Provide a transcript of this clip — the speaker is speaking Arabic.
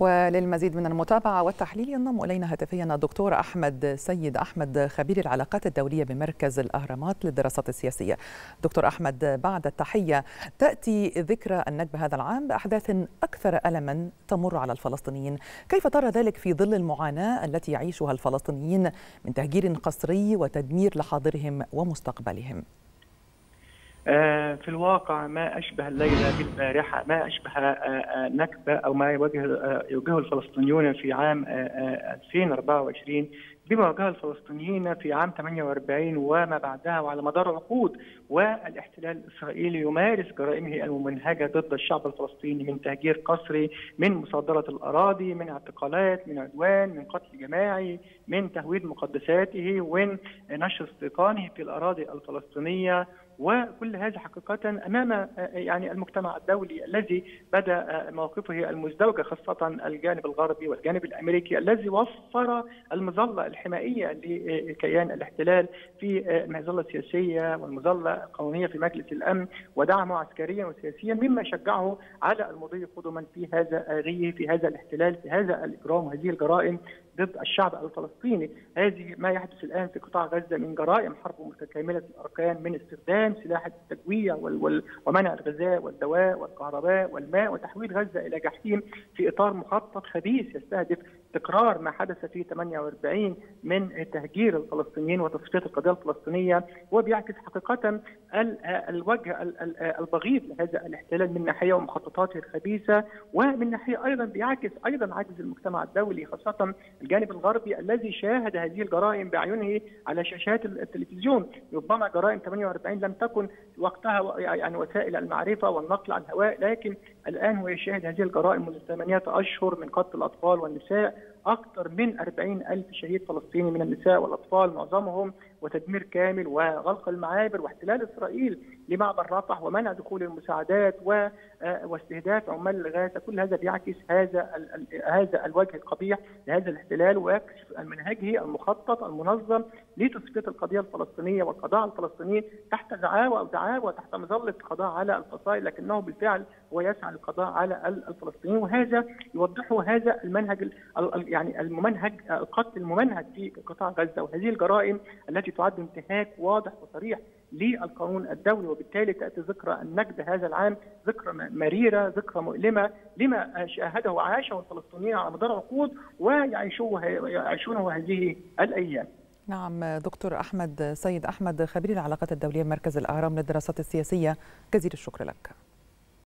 وللمزيد من المتابعة والتحليل ينضم إلينا هاتفيا الدكتور أحمد سيد أحمد، خبير العلاقات الدولية بمركز الأهرامات للدراسات السياسية. دكتور أحمد، بعد التحية، تأتي ذكرى النكبة هذا العام بأحداث أكثر ألما تمر على الفلسطينيين، كيف ترى ذلك في ظل المعاناة التي يعيشها الفلسطينيين من تهجير قسري وتدمير لحاضرهم ومستقبلهم؟ في الواقع ما أشبه الليلة بالبارحة، ما أشبه نكبة أو ما يواجهه الفلسطينيون في عام 2024 بما واجهه الفلسطينيين في عام 48 وما بعدها وعلى مدار عقود، والاحتلال الإسرائيلي يمارس جرائمه الممنهجة ضد الشعب الفلسطيني من تهجير قسري، من مصادرة الأراضي، من اعتقالات، من عدوان، من قتل جماعي، من تهويد مقدساته، ومن نشر استيطانه في الأراضي الفلسطينية. وكل هذا حقيقة أمام يعني المجتمع الدولي الذي بدأ موقفه المزدوجة، خاصة الجانب الغربي والجانب الأمريكي الذي وفر المظلة الحمائية لكيان الاحتلال في المظلة السياسية والمظلة القانونية في مجلس الأمن، ودعمه عسكريا وسياسيا، مما شجعه على المضي قدما في هذا الريه، في هذا الاحتلال، في هذا الإجرام وهذه الجرائم ضد الشعب الفلسطيني. هذه ما يحدث الآن في قطاع غزة من جرائم حرب متكاملة الأركان، من استخدام سلاح التجويع ومنع الغذاء والدواء والكهرباء والماء، وتحويل غزة إلى جحيم في إطار مخطط خبيث يستهدف تكرار ما حدث في 48 من تهجير الفلسطينيين وتصفية القضية الفلسطينية، وبيعكس حقيقة الوجه البغيض لهذا الاحتلال من ناحية ومخططاته الخبيثة، ومن ناحية أيضا بيعكس أيضا عجز المجتمع الدولي، خاصة الجانب الغربي الذي شاهد هذه الجرائم بعيونه على شاشات التلفزيون. ربما جرائم 48 لم تكن وقتها يعني وسائل المعرفة والنقل على الهواء، لكن الآن هو يشاهد هذه الجرائم منذ 8 أشهر، من قتل الأطفال والنساء، أكثر من 40,000 شهيد فلسطيني من النساء والأطفال معظمهم، وتدمير كامل وغلق المعابر، واحتلال إسرائيل لمعبر رفح، ومنع دخول المساعدات، واستهداف عمال الإغاثة. كل هذا بيعكس هذا الوجه القبيح لهذا الاحتلال، ويكشف عن منهجه المخطط المنظم لتصفية القضية الفلسطينية والقضاء الفلسطيني تحت دعاوى أو دعاوى تحت مظلة القضاء على الفصائل، لكنه بالفعل هو يسعى للقضاء على الفلسطينيين. وهذا يوضحه هذا المنهج يعني الممنهج، القتل الممنهج في قطاع غزة، وهذه الجرائم التي تعد انتهاك واضح وصريح للقانون الدولي. وبالتالي تأتي ذكرى النكبة هذا العام، ذكرى مريرة، ذكرى مؤلمة لما شاهده وعاشه الفلسطينيين على مدار عقود ويعيشونه هذه الأيام. نعم دكتور أحمد سيد أحمد، خبير العلاقات الدولية بمركز الأهرام للدراسات السياسية، جزيل الشكر لك.